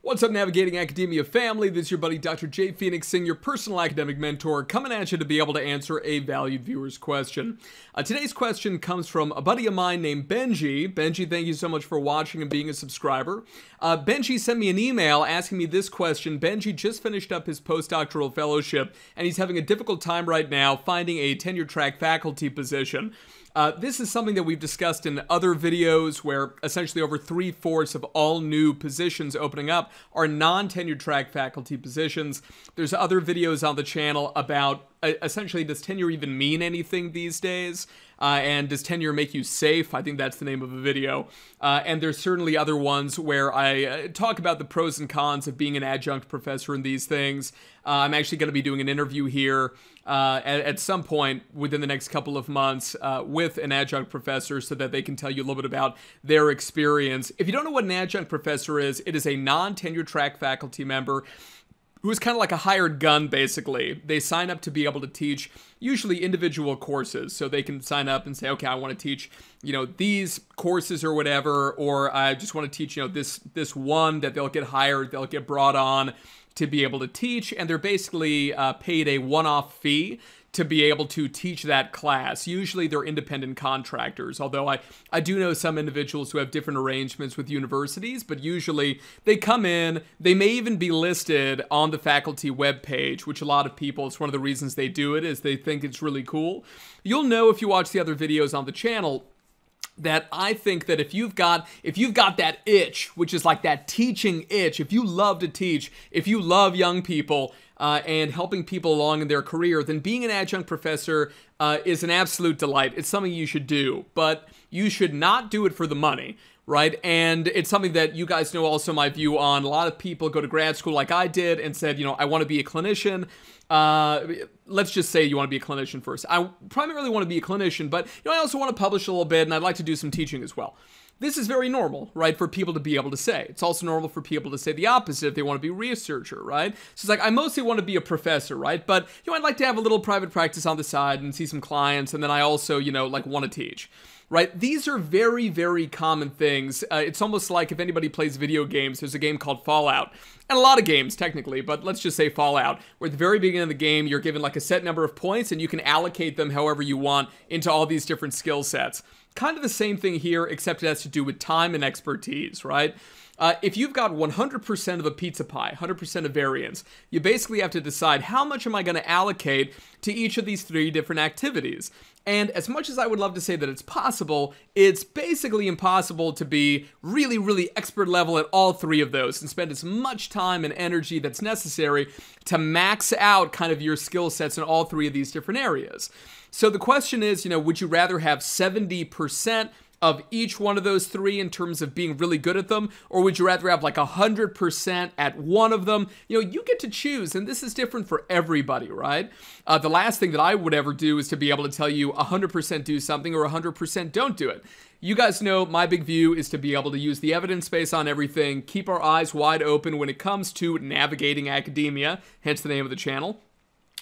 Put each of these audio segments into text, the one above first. What's up, Navigating Academia family? This is your buddy, Dr. Jay Phoenix Singh, your personal academic mentor, coming at you to be able to answer a valued viewer's question. Today's question comes from a buddy of mine named Benji. Benji, thank you so much for watching and being a subscriber. Benji sent me an email asking me this question. Benji just finished up his postdoctoral fellowship, and he's having a difficult time right now finding a tenure-track faculty position. This is something that we've discussed in other videos where essentially over 3/4 of all new positions opening up are non-tenured track faculty positions. There's other videos on the channel about essentially, does tenure even mean anything these days? And does tenure make you safe? I think that's the name of a video. And there's certainly other ones where I talk about the pros and cons of being an adjunct professor in these things. I'm actually going to be doing an interview here at some point within the next couple of months with an adjunct professor so that they can tell you a little bit about their experience. If you don't know what an adjunct professor is, it is a non-tenure track faculty member who is kind of like a hired gun, basically. They sign up to be able to teach usually individual courses. So they can sign up and say, okay, I want to teach, you know, these courses or whatever, or I just want to teach, you know, this one that they'll get hired, they'll get brought on to be able to teach. And they're basically paid a one-off fee to be able to teach that class. Usually they're independent contractors, although I do know some individuals who have different arrangements with universities, but usually they come in, they may even be listed on the faculty webpage, which a lot of people, it's one of the reasons they do it, is they think it's really cool. You'll know if you watch the other videos on the channel that I think that if you've got that itch, which is like that teaching itch, if you love to teach, if you love young people, and helping people along in their career, then being an adjunct professor is an absolute delight. It's something you should do, but you should not do it for the money, right? And it's something that you guys know also my view on. A lot of people go to grad school like I did and said, you know, I want to be a clinician. Let's just say you want to be a clinician first. I primarily want to be a clinician, but you know, I also want to publish a little bit, and I'd like to do some teaching as well. This is very normal, right, for people to be able to say. It's also normal for people to say the opposite if they want to be a researcher, right? So it's like, I mostly want to be a professor, right? But, you know, I'd like to have a little private practice on the side and see some clients, and then I also, you know, like want to teach, right? These are very, very common things. It's almost like if anybody plays video games, there's a game called Fallout, and a lot of games technically, but let's just say Fallout, where at the very beginning of the game, you're given like a set number of points, and you can allocate them however you want into all these different skill sets. Kind of the same thing here, except it has to do with time and expertise, right? If you've got 100% of a pizza pie, 100% of variance, you basically have to decide how much am I going to allocate to each of these three different activities. And as much as I would love to say that it's possible, it's basically impossible to be really, really expert level at all three of those and spend as much time and energy that's necessary to max out kind of your skill sets in all three of these different areas. So the question is, you know, would you rather have 70% of each one of those three in terms of being really good at them, or would you rather have like 100% at one of them? You know, you get to choose, and this is different for everybody, right? The last thing that I would ever do is to be able to tell you 100% do something or 100% don't do it. You guys know my big view is to be able to use the evidence base on everything, keep our eyes wide open when it comes to navigating academia, hence the name of the channel,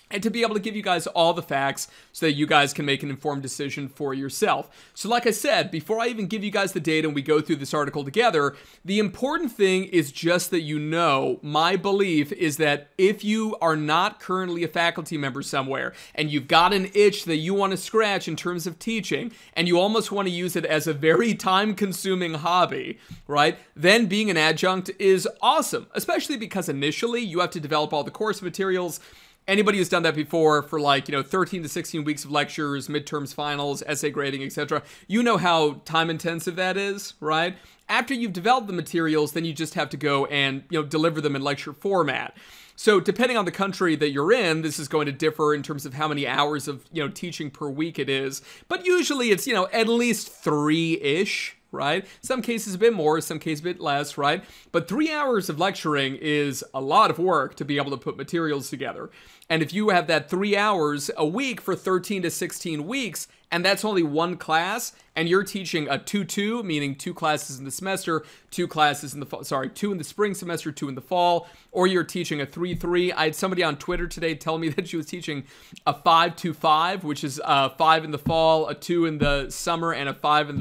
and to be able to give you guys all the facts so that you guys can make an informed decision for yourself. So like I said, before I even give you guys the data and we go through this article together, the important thing is just that you know, my belief is that if you are not currently a faculty member somewhere and you've got an itch that you want to scratch in terms of teaching and you almost want to use it as a very time-consuming hobby, right, then being an adjunct is awesome, especially because initially you have to develop all the course materials. Anybody who's done that before for like, you know, 13 to 16 weeks of lectures, midterms, finals, essay grading, etc., you know how time intensive that is, right? After you've developed the materials, then you just have to go and, you know, deliver them in lecture format. So depending on the country that you're in, this is going to differ in terms of how many hours of, you know, teaching per week it is. But usually it's, you know, at least 3-ish, right? Some cases a bit more, some cases a bit less, right? But 3 hours of lecturing is a lot of work to be able to put materials together. And if you have that 3 hours a week for 13 to 16 weeks, and that's only one class, and you're teaching a 2-2, meaning two classes in the semester, two classes in the fall, sorry, two in the spring semester, two in the fall, or you're teaching a 3-3. I had somebody on Twitter today tell me that she was teaching a 5-2-5, which is a 5 in the fall, a 2 in the summer, and a 5 in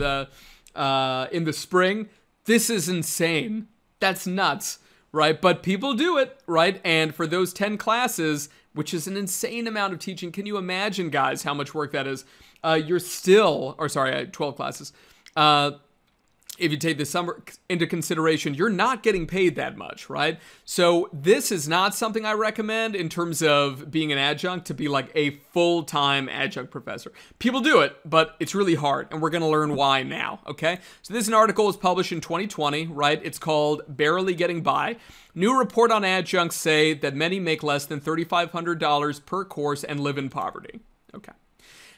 the spring. This is insane. That's nuts, right? But people do it, right? And for those 10 classes, which is an insane amount of teaching, can you imagine, guys, how much work that is? You're still, or sorry, 12 classes. If you take the summer into consideration, you're not getting paid that much, right? So this is not something I recommend in terms of being an adjunct, to be like a full-time adjunct professor. People do it, but it's really hard, and we're going to learn why now, okay? So this is an article was published in 2020, right? It's called Barely Getting By. New report on adjuncts say that many make less than $3,500 per course and live in poverty. Okay.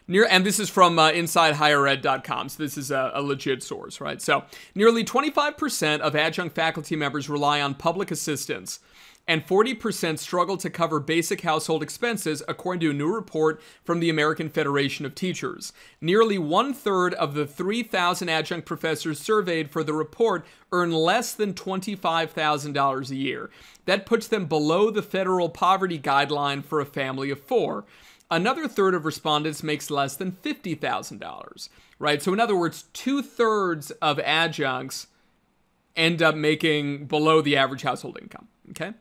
And this is from InsideHigherEd.com, so this is a legit source, right? So nearly 25% of adjunct faculty members rely on public assistance, and 40% struggle to cover basic household expenses, according to a new report from the American Federation of Teachers. Nearly one-third of the 3,000 adjunct professors surveyed for the report earn less than $25,000 a year. That puts them below the federal poverty guideline for a family of four. Another third of respondents makes less than $50,000, right? So in other words, two-thirds of adjuncts end up making below the average household income, okay?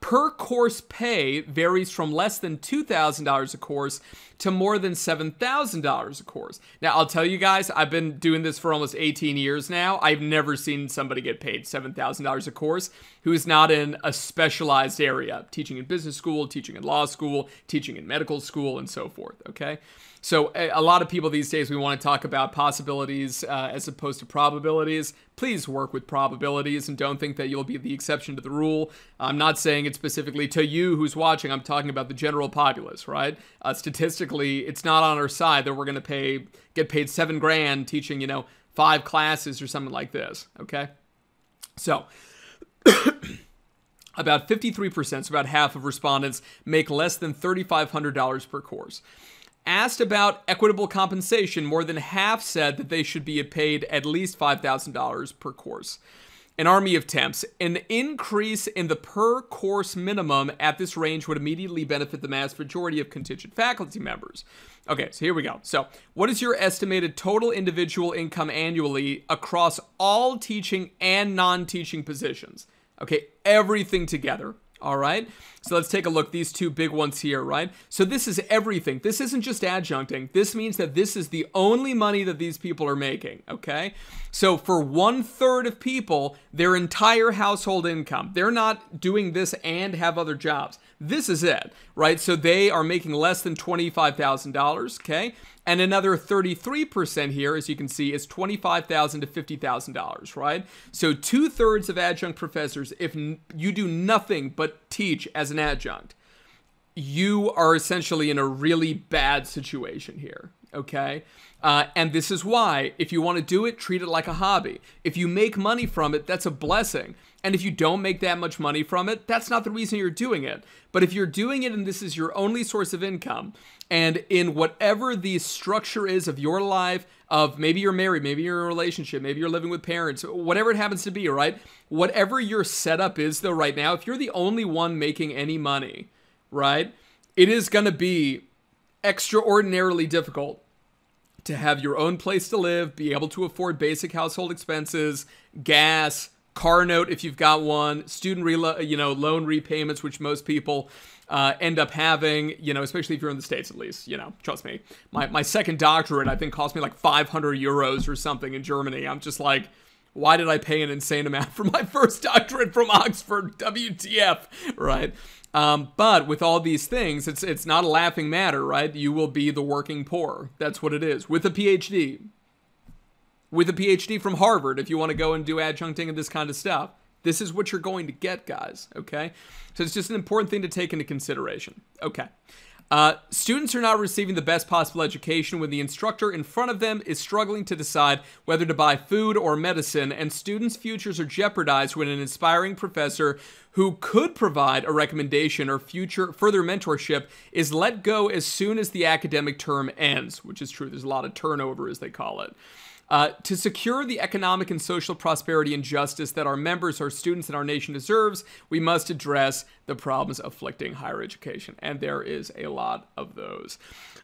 Per course pay varies from less than $2,000 a course to more than $7,000 a course. Now, I'll tell you guys, I've been doing this for almost 18 years now. I've never seen somebody get paid $7,000 a course who is not in a specialized area, teaching in business school, teaching in law school, teaching in medical school, and so forth, okay? So a lot of people these days, we want to talk about possibilities as opposed to probabilities. Please work with probabilities and don't think that you'll be the exception to the rule. I'm not saying it specifically to you who's watching. I'm talking about the general populace, right? Statistically, it's not on our side that we're going to get paid $7,000 teaching, you know, 5 classes or something like this, okay? So about 53%, so about half of respondents make less than $3,500 per course. Asked about equitable compensation, more than half said that they should be paid at least $5,000 per course. An army of temps. An increase in the per course minimum at this range would immediately benefit the vast majority of contingent faculty members. Okay, so here we go. So what is your estimated total individual income annually across all teaching and non-teaching positions? Okay, everything together. All right, so let's take a look. These two big ones here, right? So this is everything. This isn't just adjuncting. This means that this is the only money that these people are making, okay? So for one-third of people, their entire household income, they're not doing this and have other jobs. This is it, right? So they are making less than $25,000, okay? And another 33% here, as you can see, is $25,000 to $50,000, right? So two-thirds of adjunct professors, if you do nothing but teach as an adjunct, you are essentially in a really bad situation here, okay? And this is why, if you want to do it, treat it like a hobby. If you make money from it, that's a blessing. And if you don't make that much money from it, that's not the reason you're doing it. But if you're doing it and this is your only source of income, and in whatever the structure is of your life, of maybe you're married, maybe you're in a relationship, maybe you're living with parents, whatever it happens to be, right? Whatever your setup is, though, right now, if you're the only one making any money, right, it is going to be extraordinarily difficult to have your own place to live, be able to afford basic household expenses, gas, car note if you've got one, student loan repayments, which most people end up having, you know, especially if you're in the States, at least, you know, trust me. My second doctorate, I think, cost me like 500 euros or something in Germany. I'm just like, why did I pay an insane amount for my first doctorate from Oxford? WTF, right? But with all these things, it's not a laughing matter, right? You will be the working poor. That's what it is. With a PhD. With a PhD from Harvard, if you want to go and do adjuncting and this kind of stuff. This is what you're going to get, guys, okay? So it's just an important thing to take into consideration. Okay. Students are not receiving the best possible education when the instructor in front of them is struggling to decide whether to buy food or medicine, and students' futures are jeopardized when an inspiring professor who could provide a recommendation or further mentorship is let go as soon as the academic term ends, which is true. There's a lot of turnover, as they call it. To secure the economic and social prosperity and justice that our members, our students, and our nation deserves, we must address the problems afflicting higher education. And there is a lot of those.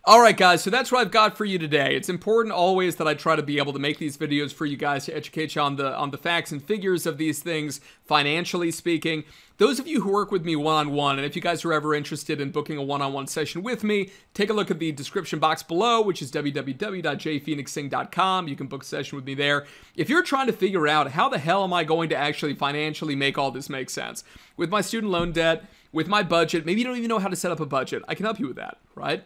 All right, guys, so that's what I've got for you today. It's important always that I try to be able to make these videos for you guys to educate you on the facts and figures of these things, financially speaking. Those of you who work with me one-on-one, and if you guys are ever interested in booking a one-on-one session with me, take a look at the description box below, which is www.jphoenixsingh.com. You can book a session with me there. If you're trying to figure out how the hell am I going to actually financially make all this make sense, with my student loan debt, with my budget, maybe you don't even know how to set up a budget, I can help you with that, right?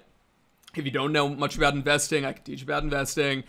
If you don't know much about investing, I can teach about investing.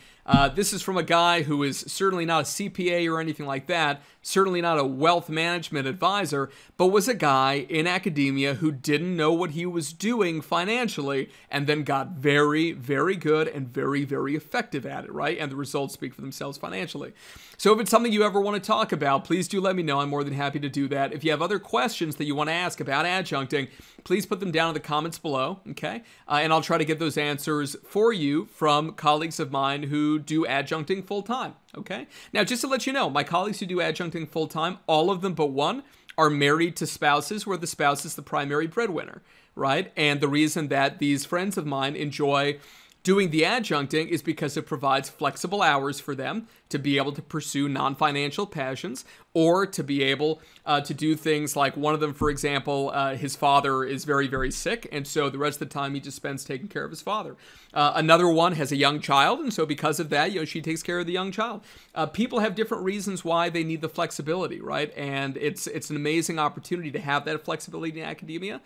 This is from a guy who is certainly not a CPA or anything like that, certainly not a wealth management advisor, but was a guy in academia who didn't know what he was doing financially and then got very, very good and very, very effective at it, right? And the results speak for themselves financially. So if it's something you ever want to talk about, please do let me know. I'm more than happy to do that. If you have other questions that you want to ask about adjuncting, please put them down in the comments below, okay? And I'll try to get those answers for you from colleagues of mine who do adjuncting full-time, okay? Now, just to let you know, my colleagues who do adjuncting full-time, all of them but one, are married to spouses where the spouse is the primary breadwinner, right? And the reason that these friends of mine enjoy doing the adjuncting is because it provides flexible hours for them to be able to pursue non-financial passions or to be able to do things like one of them, for example, his father is very, very sick. And so the rest of the time he just spends taking care of his father. Another one has a young child. And so because of that, you know, she takes care of the young child. People have different reasons why they need the flexibility, right? And it's an amazing opportunity to have that flexibility in academia.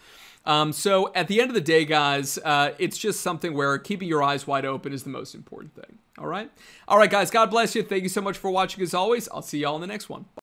So at the end of the day, guys, it's just something where keeping your eyes wide open is the most important thing. All right. All right, guys. God bless you. Thank you so much for watching as always. I'll see y'all in the next one. Bye.